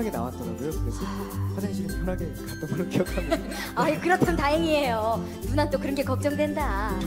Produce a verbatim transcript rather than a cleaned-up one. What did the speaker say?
편하게 나왔더라고요. 그래서 화장실에 편하게 갔던 걸로 기억합니다. 아유, 그렇다면 다행이에요. 누나 또 그런 게 걱정된다.